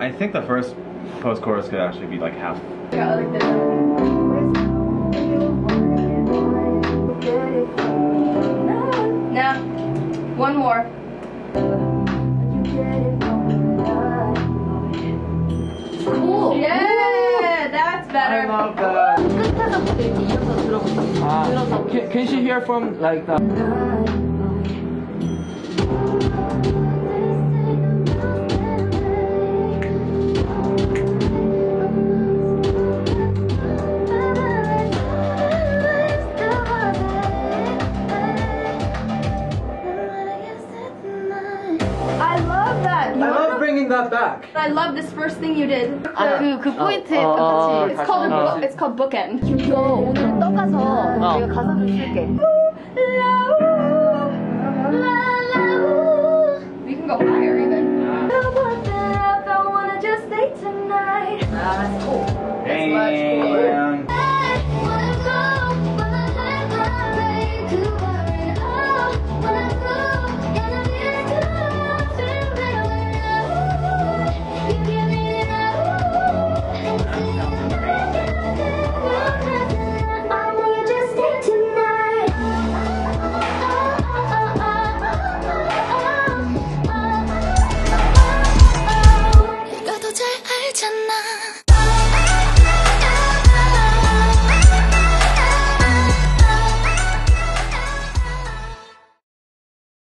I think the first post-chorus could actually be like half. Yeah, I like that. Now, one more. Cool. Yeah, that's better. I love that. Can she hear from like the? Back. I love this first thing you did. 그 포인트 똑같이. It's called bookend. 이거 오늘 떠가서 내가 가사를 쓸게. We can go higher even. I wanna just stay tonight. That's cool.